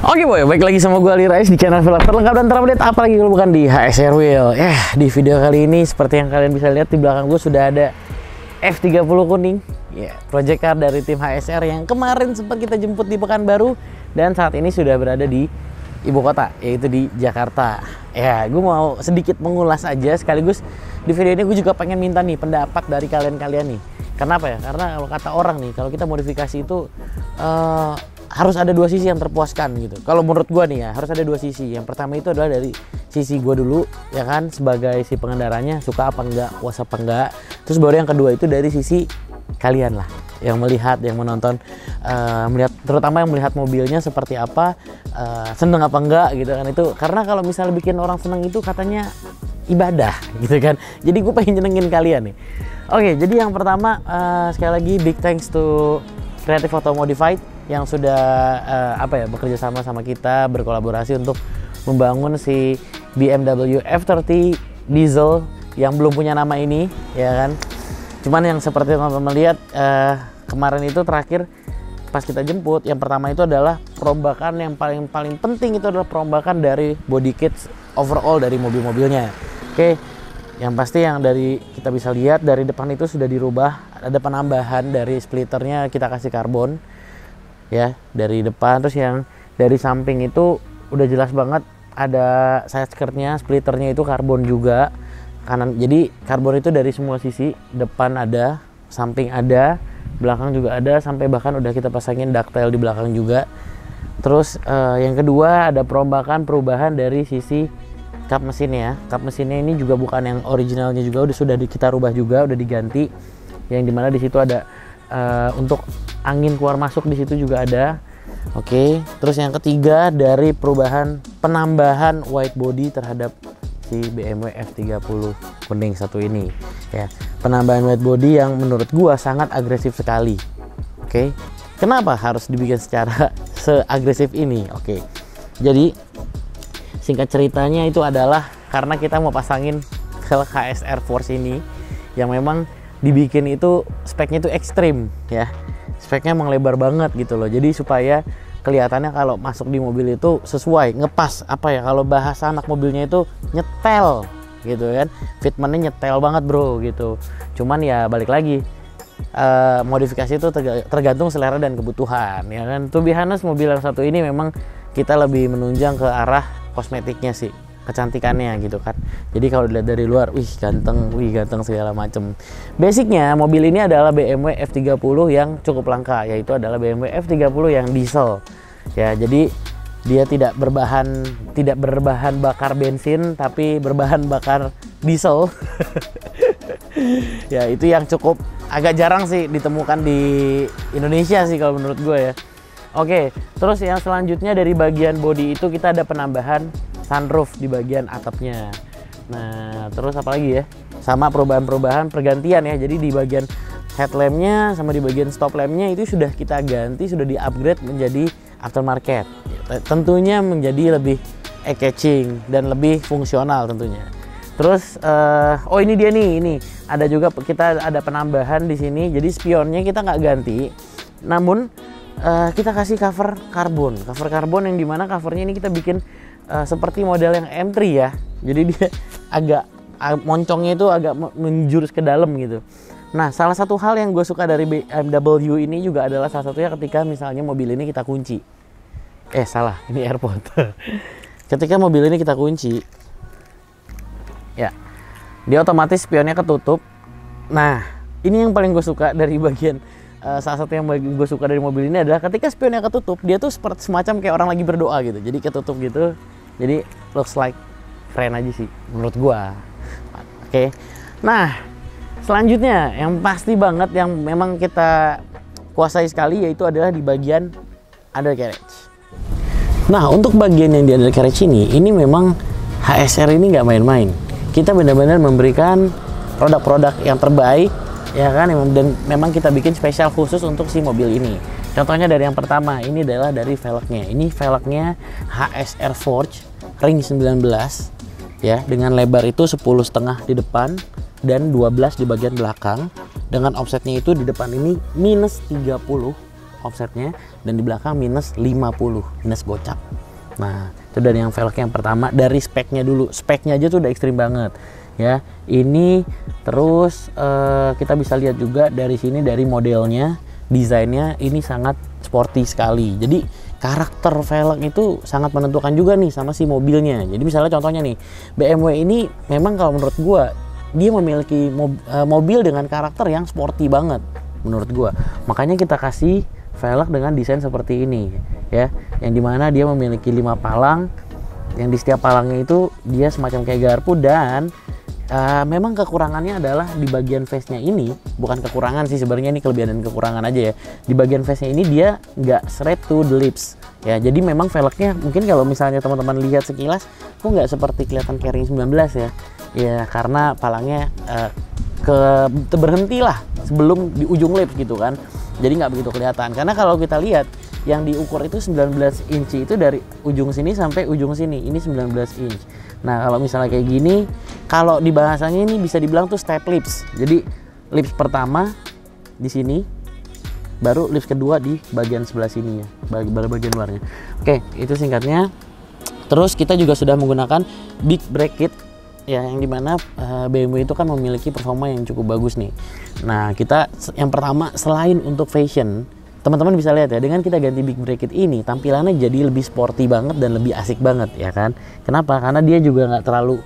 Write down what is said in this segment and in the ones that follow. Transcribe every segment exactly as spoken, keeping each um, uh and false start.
Oke boy, baik lagi sama gue Alirais di channel Vlog terlengkap dan terupdate, apalagi kalau bukan di H S R Wheel. Ya, yeah, di video kali ini seperti yang kalian bisa lihat di belakang gue sudah ada F tiga puluh kuning. Ya, yeah, project car dari tim H S R yang kemarin sempat kita jemput di Pekanbaru dan saat ini sudah berada di ibu kota, yaitu di Jakarta. Ya, yeah, gue mau sedikit mengulas aja sekaligus di video ini gue juga pengen minta nih pendapat dari kalian-kalian nih. Kenapa ya? Karena kalau kata orang nih, kalau kita modifikasi itu uh, harus ada dua sisi yang terpuaskan gitu. Kalau menurut gue nih ya, harus ada dua sisi. Yang pertama itu adalah dari sisi gue dulu, ya kan, sebagai si pengendaranya, suka apa enggak, puas apa enggak. Terus baru yang kedua itu dari sisi kalian lah, yang melihat, yang menonton, uh, melihat, terutama yang melihat mobilnya seperti apa, uh, seneng apa enggak gitu kan itu. Karena kalau misalnya bikin orang seneng itu katanya ibadah gitu kan. Jadi gue pengen nyenengin kalian nih. Oke, jadi yang pertama uh, sekali lagi big thanks to Creative Auto Modified yang sudah uh, apa ya bekerja sama sama kita, berkolaborasi untuk membangun si B M W F tiga puluh diesel yang belum punya nama ini, ya kan. Cuman yang seperti teman-teman lihat uh, kemarin itu terakhir pas kita jemput, yang pertama itu adalah perombakan yang paling paling penting itu adalah perombakan dari body kit overall dari mobil-mobilnya. Oke, okay. Yang pasti yang dari kita bisa lihat dari depan itu sudah dirubah, ada penambahan dari splitternya kita kasih karbon. Ya, dari depan, terus yang dari samping itu udah jelas banget ada side skirtnya, splitternya itu karbon juga kanan. Jadi karbon itu dari semua sisi, depan ada, samping ada, belakang juga ada, sampai bahkan udah kita pasangin ducktail di belakang juga. Terus eh, yang kedua ada perombakan perubahan dari sisi kap mesinnya. Kap mesinnya ini juga bukan yang originalnya juga, udah sudah kita rubah juga, udah diganti. Yang dimana di situ ada eh, untuk angin keluar masuk di situ juga ada. Oke, okay. Terus yang ketiga dari perubahan penambahan white body terhadap si B M W F tiga puluh kuning satu ini ya. Penambahan white body yang menurut gua sangat agresif sekali. Oke. Okay. Kenapa harus dibikin secara seagresif ini? Oke. Okay. Jadi singkat ceritanya itu adalah karena kita mau pasangin H S R Forge ini yang memang dibikin itu speknya itu ekstrim ya. Speknya emang lebar banget gitu loh, jadi supaya kelihatannya kalau masuk di mobil itu sesuai, ngepas, apa ya kalau bahasa anak mobilnya itu nyetel gitu kan, fitmentnya nyetel banget bro gitu. Cuman ya balik lagi uh, modifikasi itu tergantung selera dan kebutuhan ya kan. To be honest, mobil yang satu ini memang kita lebih menunjang ke arah kosmetiknya sih, kecantikannya gitu kan. Jadi kalau dilihat dari luar, wih ganteng, wih ganteng segala macem. Basicnya mobil ini adalah B M W F tiga puluh yang cukup langka, yaitu adalah B M W F tiga puluh yang diesel. Ya, jadi dia tidak berbahan tidak berbahan bakar bensin, tapi berbahan bakar diesel. Ya, itu yang cukup agak jarang sih ditemukan di Indonesia sih kalau menurut gue ya. Oke, terus yang selanjutnya dari bagian body itu kita ada penambahan sunroof di bagian atapnya. Nah, terus apa lagi ya? Sama perubahan-perubahan pergantian ya. Jadi di bagian headlampnya sama di bagian stop lampnya itu sudah kita ganti, sudah di-upgrade menjadi aftermarket. Tentunya menjadi lebih eye-catching dan lebih fungsional tentunya. Terus uh, oh ini dia nih, ini ada juga kita ada penambahan di sini. Jadi spionnya kita nggak ganti, namun uh, kita kasih cover karbon. Cover karbon yang dimana covernya ini kita bikin Uh, seperti model yang M tiga ya, jadi dia agak uh, moncongnya itu agak menjurus ke dalam gitu. Nah, salah satu hal yang gue suka dari B M W ini juga adalah salah satunya ketika misalnya mobil ini kita kunci. Eh salah, ini airport. Ketika mobil ini kita kunci, ya, dia otomatis spionnya ketutup. Nah, ini yang paling gue suka dari bagian uh, salah satu yang gue suka dari mobil ini adalah ketika spionnya ketutup, dia tuh seperti semacam kayak orang lagi berdoa gitu. Jadi ketutup gitu. Jadi looks like keren aja sih menurut gua. Oke. Okay. Nah, selanjutnya yang pasti banget yang memang kita kuasai sekali yaitu adalah di bagian undercarriage. Nah, untuk bagian yang di undercarriage ini, ini memang H S R ini nggak main-main. Kita benar-benar memberikan produk-produk yang terbaik ya kan, dan memang kita bikin spesial khusus untuk si mobil ini. Contohnya dari yang pertama, ini adalah dari velgnya. Ini velgnya H S R Forge ring sembilan belas ya, dengan lebar itu sepuluh koma lima di depan dan dua belas di bagian belakang, dengan offsetnya itu di depan ini minus tiga puluh offsetnya, dan di belakang minus lima puluh, minus gocap. Nah, itu dari yang velg yang pertama, dari speknya dulu. Speknya aja tuh udah ekstrim banget ya ini. Terus eh, kita bisa lihat juga dari sini, dari modelnya, desainnya ini sangat sporty sekali. Jadi karakter velg itu sangat menentukan juga nih sama si mobilnya. Jadi misalnya contohnya nih, B M W ini memang kalau menurut gua dia memiliki mobil dengan karakter yang sporty banget menurut gua. Makanya kita kasih velg dengan desain seperti ini ya, yang dimana dia memiliki lima palang, yang di setiap palangnya itu dia semacam kayak garpu. Dan Uh, memang kekurangannya adalah di bagian face-nya ini, bukan kekurangan sih sebenarnya, ini kelebihan dan kekurangan aja ya. Di bagian face-nya ini dia nggak straight to the lips ya, jadi memang velgnya mungkin kalau misalnya teman-teman lihat sekilas kok nggak seperti kelihatan carrying sembilan belas ya, ya karena palangnya uh, ke berhentilah sebelum di ujung lips gitu kan, jadi nggak begitu kelihatan. Karena kalau kita lihat yang diukur itu sembilan belas inci, itu dari ujung sini sampai ujung sini, ini sembilan belas inci. Nah kalau misalnya kayak gini, kalau di bahasanya ini bisa dibilang tuh step lips. Jadi lips pertama di sini, baru lips kedua di bagian sebelah sini ya, baru bagian luarnya. Oke, itu singkatnya. Terus kita juga sudah menggunakan big brake kit ya, yang dimana B M W itu kan memiliki performa yang cukup bagus nih. Nah kita yang pertama, selain untuk fashion, teman-teman bisa lihat ya, dengan kita ganti big bracket ini tampilannya jadi lebih sporty banget dan lebih asik banget ya kan. Kenapa? Karena dia juga nggak terlalu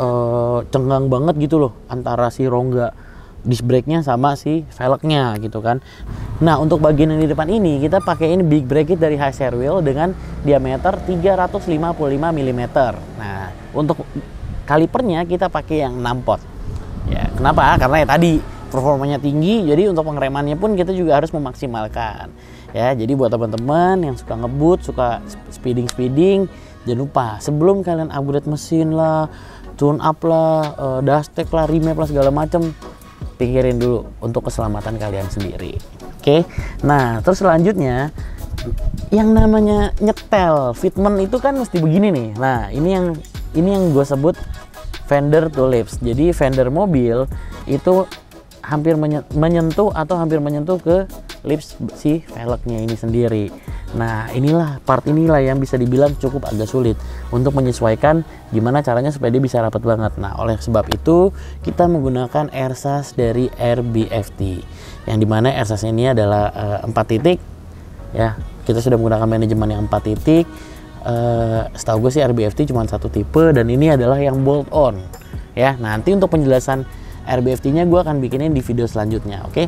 uh, cenggang banget gitu loh antara si rongga disc brake-nya sama si velgnya gitu kan. Nah untuk bagian yang di depan ini kita pakai ini big bracket dari H S R Wheel dengan diameter tiga ratus lima puluh lima milimeter. Nah untuk kalipernya kita pakai yang enam pot ya. Kenapa? Karena ya tadi performanya tinggi, jadi untuk pengeremannya pun kita juga harus memaksimalkan ya. Jadi buat teman-teman yang suka ngebut, suka speeding-speeding, jangan lupa sebelum kalian upgrade mesin lah, tune up lah, uh, dustek lah, remap lah, segala macam, pikirin dulu untuk keselamatan kalian sendiri. Oke, nah terus selanjutnya yang namanya nyetel fitment itu kan mesti begini nih. Nah ini yang ini yang gue sebut fender to lips. Jadi fender mobil itu hampir menyentuh atau hampir menyentuh ke lips si velgnya ini sendiri. Nah inilah part inilah yang bisa dibilang cukup agak sulit untuk menyesuaikan gimana caranya supaya dia bisa rapat banget. Nah oleh sebab itu kita menggunakan R S A S dari R B F T, yang dimana R S A S ini adalah empat uh, titik ya. Kita sudah menggunakan manajemen yang empat titik. Uh, setahu gue sih R B F T cuma satu tipe, dan ini adalah yang bolt on ya. Nanti untuk penjelasan R B F T-nya gue akan bikinin di video selanjutnya, oke? Okay?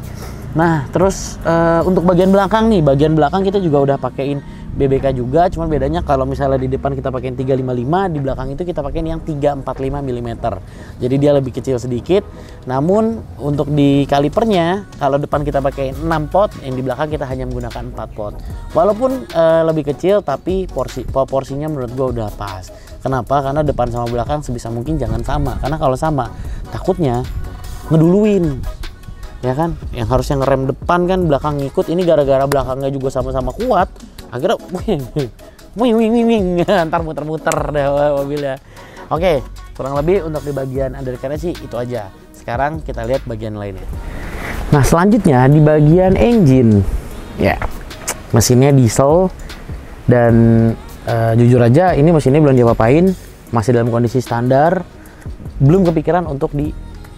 Nah, terus uh, untuk bagian belakang nih, bagian belakang kita juga udah pakein B B K juga, cuman bedanya kalau misalnya di depan kita pakein tiga ratus lima puluh lima, di belakang itu kita pakein yang tiga ratus empat puluh lima milimeter. Jadi dia lebih kecil sedikit. Namun untuk di kalipernya, kalau depan kita pakai enam pot, yang di belakang kita hanya menggunakan empat pot. Walaupun uh, lebih kecil, tapi porsi porsinya menurut gue udah pas. Kenapa? Karena depan sama belakang sebisa mungkin jangan sama. Karena kalau sama, takutnya ngeduluin ya kan, yang harusnya ngerem depan kan belakang ngikut. Ini gara-gara belakangnya juga sama-sama kuat, akhirnya wing wing wing ntar muter-muter deh mobilnya. Oke, kurang lebih untuk di bagian undercarnya sih itu aja. Sekarang kita lihat bagian lainnya. Nah selanjutnya di bagian engine ya, mesinnya diesel, dan uh, jujur aja ini mesinnya belum diapa-apain, masih dalam kondisi standar, belum kepikiran untuk di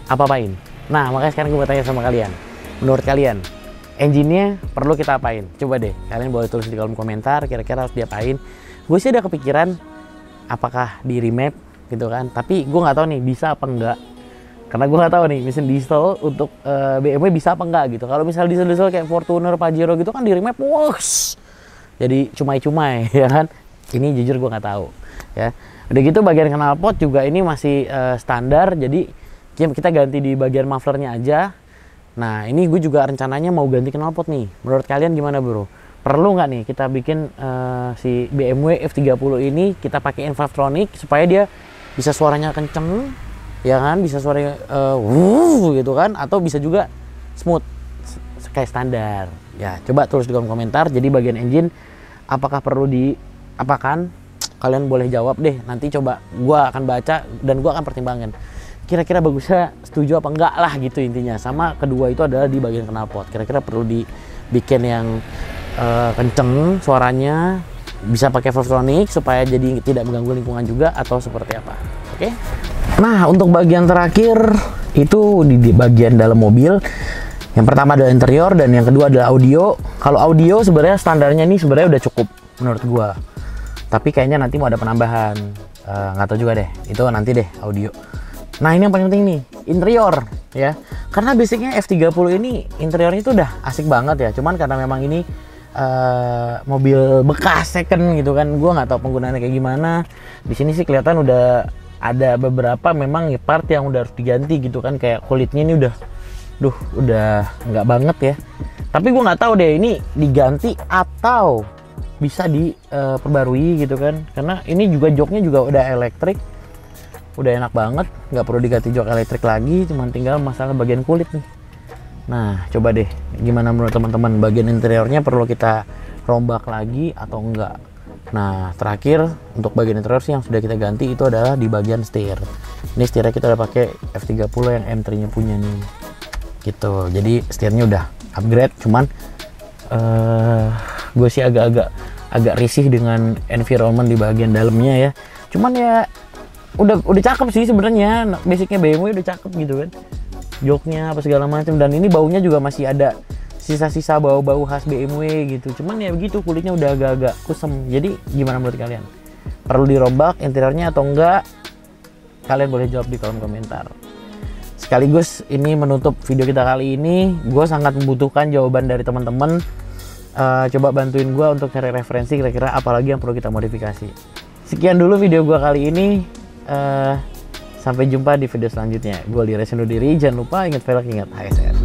apa-apain. Nah, makanya sekarang gue tanya sama kalian. Menurut kalian, engine-nya perlu kita apain? Coba deh, kalian boleh tulis di kolom komentar kira-kira harus diapain. Gue sih udah kepikiran apakah di remap gitu kan, tapi gue nggak tahu nih bisa apa enggak. Karena gue nggak tahu nih mesin diesel untuk uh, B M W bisa apa enggak gitu. Kalau misalnya diesel-diesel kayak Fortuner, Pajero gitu kan di remap, wuss, jadi cumai-cumai ya kan. Ini jujur gue nggak tahu ya. Udah gitu bagian knalpot juga ini masih uh, standar, jadi kita ganti di bagian mufflernya aja. Nah ini gue juga rencananya mau ganti knalpot nih. Menurut kalian gimana bro? Perlu nggak nih kita bikin uh, si B M W F tiga puluh ini kita pakai Invatronic supaya dia bisa suaranya kenceng, ya kan? Bisa suaranya uh, wuh, gitu kan? Atau bisa juga smooth kayak standar. Ya coba tulis di kolom komentar. Jadi bagian engine apakah perlu diapakan? Kalian boleh jawab deh. Nanti coba gue akan baca dan gue akan pertimbangkan. Kira-kira bagusnya setuju apa enggak lah gitu intinya. Sama kedua itu adalah di bagian knalpot. Kira-kira perlu dibikin yang uh, kenceng suaranya, bisa pakai Flowtronic supaya jadi tidak mengganggu lingkungan juga atau seperti apa. Oke. Okay? Nah, untuk bagian terakhir itu di, di bagian dalam mobil. Yang pertama adalah interior dan yang kedua adalah audio. Kalau audio sebenarnya standarnya ini sebenarnya udah cukup menurut gua. Tapi kayaknya nanti mau ada penambahan. Uh, nggak tahu juga deh. Itu nanti deh audio. Nah, ini yang paling penting nih, interior ya. Karena basicnya F tiga puluh ini interiornya itu udah asik banget ya. Cuman karena memang ini uh, mobil bekas second gitu kan, gua nggak tahu penggunaannya kayak gimana. Di sini sih kelihatan udah ada beberapa memang part yang udah harus diganti gitu kan, kayak kulitnya ini udah, duh udah nggak banget ya. Tapi gua nggak tahu deh ini diganti atau bisa diperbarui uh, gitu kan. Karena ini juga joknya juga udah elektrik. Udah enak banget, nggak perlu diganti jok elektrik lagi, cuman tinggal masalah bagian kulit nih. Nah, coba deh, gimana menurut teman-teman, bagian interiornya perlu kita rombak lagi atau enggak? Nah, terakhir untuk bagian interior sih yang sudah kita ganti itu adalah di bagian setir. Ini setirnya kita udah pakai F tiga puluh yang M tiga-nya punya nih. Gitu, jadi setirnya udah upgrade, cuman uh, gue sih agak-agak agak risih dengan environment di bagian dalamnya ya. Cuman ya udah udah cakep sih sebenarnya, basicnya B M W udah cakep gitu kan, joknya apa segala macam, dan ini baunya juga masih ada sisa-sisa bau-bau khas B M W gitu. Cuman ya begitu, kulitnya udah agak-agak kusam. Jadi gimana menurut kalian, perlu dirombak interiornya atau enggak? Kalian boleh jawab di kolom komentar. Sekaligus ini menutup video kita kali ini. Gue sangat membutuhkan jawaban dari teman-teman. Uh, coba bantuin gue untuk cari referensi kira-kira apalagi yang perlu kita modifikasi. Sekian dulu video gue kali ini. Uh, sampai jumpa di video selanjutnya. Gue Alirais undur diri, jangan lupa ingat velg, ingat H S R.